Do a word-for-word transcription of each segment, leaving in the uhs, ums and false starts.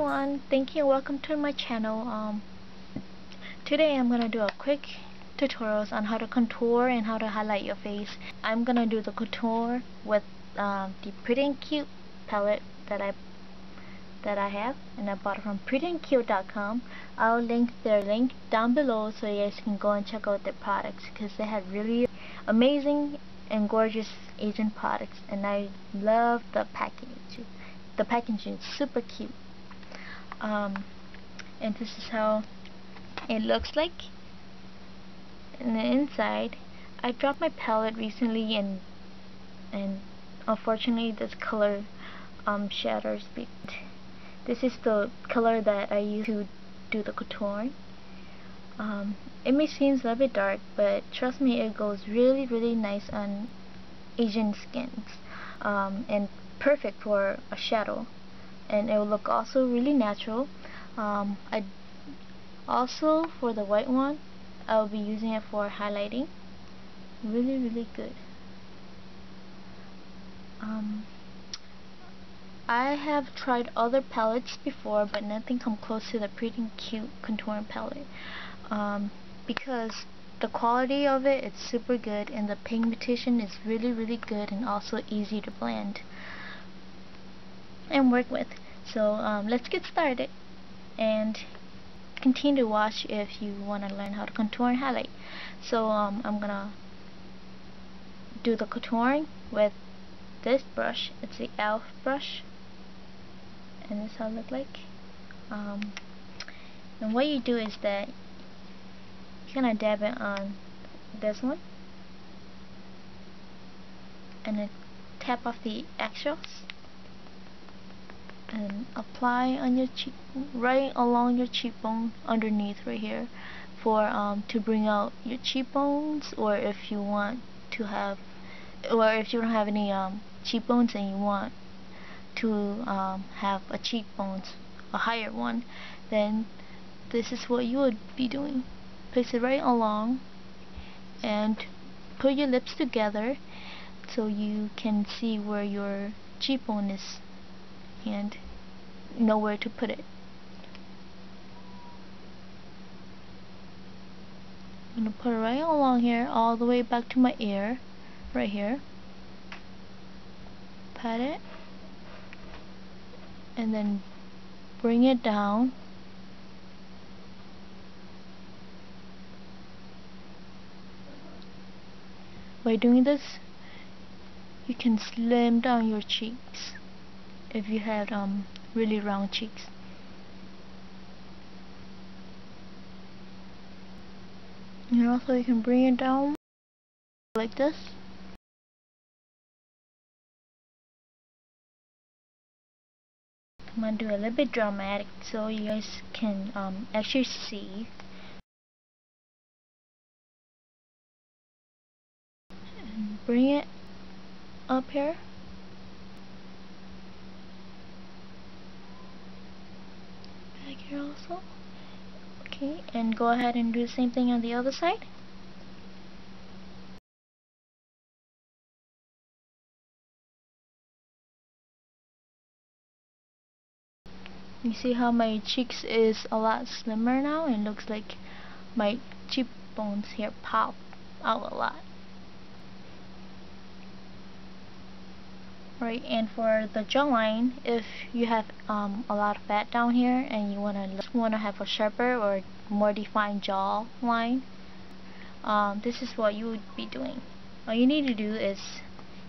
everyone, thank you and welcome to my channel. Um, today I'm gonna do a quick tutorials on how to contour and how to highlight your face. I'm gonna do the contour with uh, the Pretty and Cute palette that I that I have, and I bought it from pretty and cute dot com. I'll link their link down below so you guys can go and check out their products because they have really amazing and gorgeous Asian products, and I love the packaging. The packaging is super cute, um, and this is how it looks like in the inside. I dropped my palette recently, and and unfortunately this color um, shatters. This is the color that I use to do the contouring. Um, it may seem a little bit dark, but trust me, it goes really, really nice on Asian skins, um, and perfect for a shadow, and it will look also really natural. um, I also, for the white one, I'll be using it for highlighting. Really, really good. um, I have tried other palettes before, but nothing come close to the Pretty Cute contouring palette, um, because the quality of it is super good, and the pigmentation is really, really good, and also easy to blend and work with. So um, let's get started, and continue to watch if you want to learn how to contour and highlight. So um, I'm gonna do the contouring with this brush. It's the E L F brush, and this is how it looks like. Um, and what you do is that you're gonna dab it on this one and then tap off the extras and apply on your cheek, right along your cheekbone, underneath right here, for um to bring out your cheekbones, or if you want to have, or if you don't have any um cheekbones and you want to um have a cheekbones, a higher one, then this is what you would be doing. Place it right along and put your lips together so you can see where your cheekbone is and know where to put it. I'm going to put it right along here, all the way back to my ear, right here. Pat it, and then bring it down, by doing this you can slim down your cheeks if you have um really round cheeks. And also you can bring it down like this. I'm gonna do a little bit dramatic so you guys can um actually see. And bring it up here. Here also. Okay, and go ahead and do the same thing on the other side. You see how my cheeks is a lot slimmer now, and looks like my cheekbones here pop out a lot. Right, and for the jawline, if you have um, a lot of fat down here and you wanna just wanna have a sharper or more defined jawline, um, this is what you would be doing. All you need to do is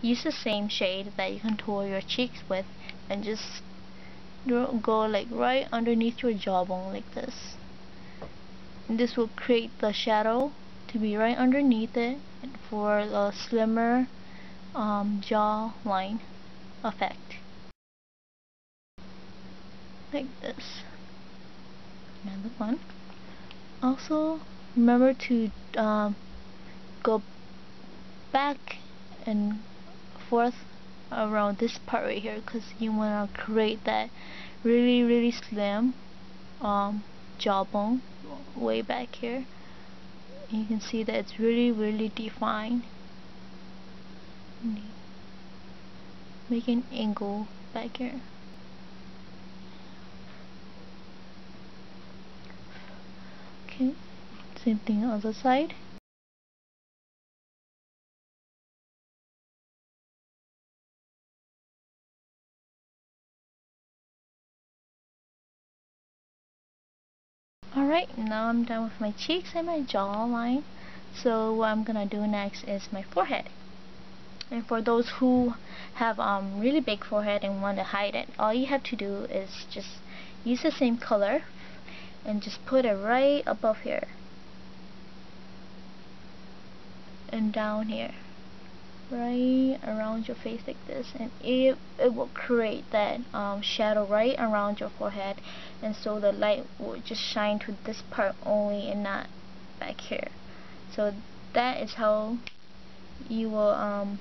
use the same shade that you contour your cheeks with, and just go like right underneath your jawbone like this. And this will create the shadow to be right underneath it for the slimmer um, jawline effect, like this. Another one. Also remember to um, go back and forth around this part right here, because you want to create that really, really slim um, jawbone way back here. You can see that it's really, really defined. Make an angle back here. Okay, same thing on the other side. Alright, now I'm done with my cheeks and my jawline. So what I'm gonna do next is my forehead. And for those who have um really big forehead and want to hide it, all you have to do is just use the same color and just put it right above here and down here, right around your face like this, and it it will create that um shadow right around your forehead, and so the light will just shine to this part only and not back here. So that is how you will um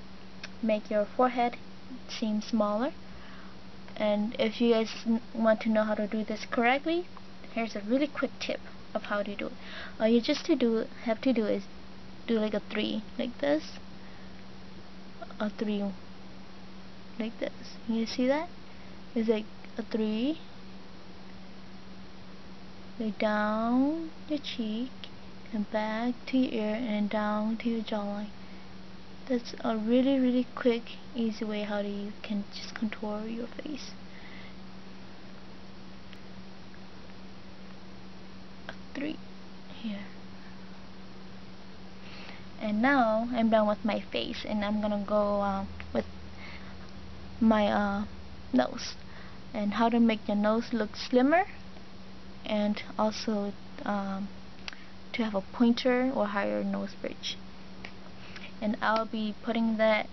make your forehead seem smaller. And if you guys n want to know how to do this correctly, here's a really quick tip of how to do it. All you just to do have to do is do like a three like this, a three like this. You see that? It's like a three, like down your cheek and back to your ear and down to your jawline. That's a really really quick easy way how you can just contour your face. Three here. And now I'm done with my face, and I'm gonna go um, with my uh, nose, and how to make your nose look slimmer and also um, to have a pointer or higher nose bridge. And I'll be putting that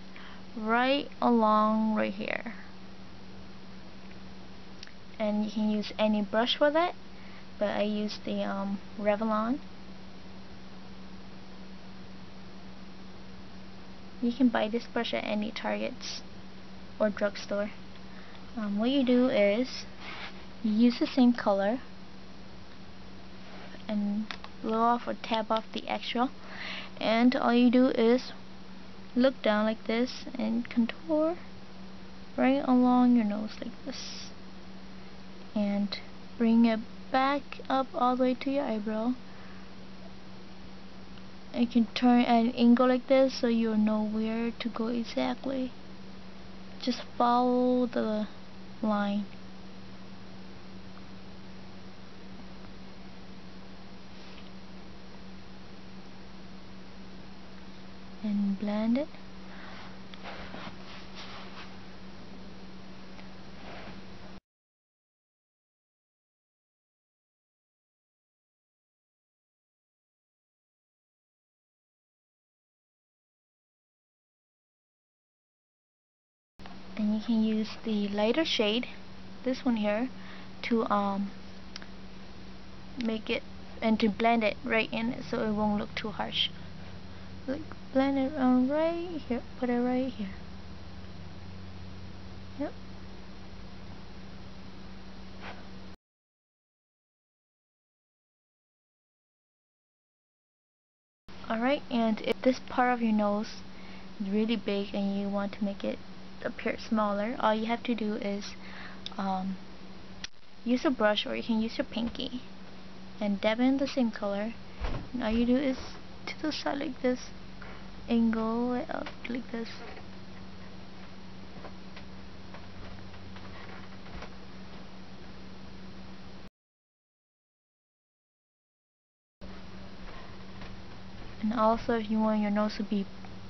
right along right here, and you can use any brush for that, but I use the um, Revlon. You can buy this brush at any Targets or drugstore. Um, what you do is you use the same color and blow off or tap off the extra, and all you do is look down like this and contour right along your nose like this, and bring it back up all the way to your eyebrow. You can turn at an angle like this so you'll know where to go exactly. Just follow the line. And blend it. And you can use the lighter shade, this one here, to um make it and to blend it right in it so it won't look too harsh. Like blend it around right here, put it right here. Yep. Alright, and if this part of your nose is really big and you want to make it appear smaller, all you have to do is um, use a brush, or you can use your pinky and dab in the same color, and all you do is to the side like this, angle it up like this, and also if you want your nose to be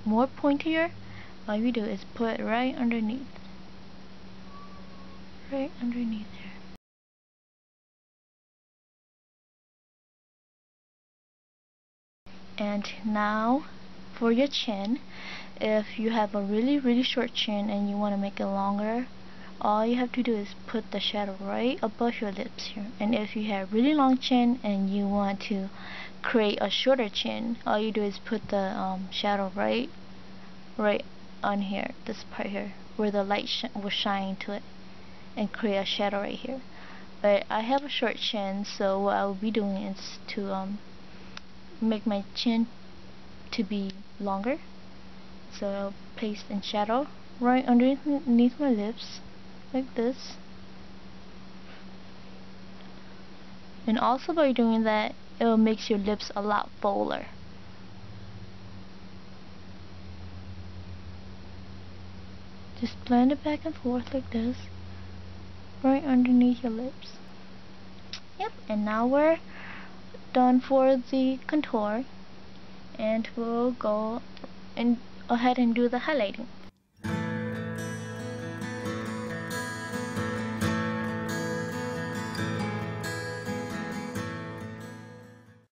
more pointier, all you do is put right underneath, right underneath there. And now for your chin, if you have a really really short chin and you want to make it longer, all you have to do is put the shadow right above your lips here. And if you have really long chin and you want to create a shorter chin, all you do is put the um, shadow right, right. on here, this part here where the light sh will shine to it, and create a shadow right here. But I have a short chin, so what I'll be doing is to um make my chin to be longer, so I'll place in shadow right underneath my lips like this. And also by doing that, it will make your lips a lot fuller. Just blend it back and forth like this, right underneath your lips. Yep, and now we're done for the contour, and we'll go and ahead and do the highlighting.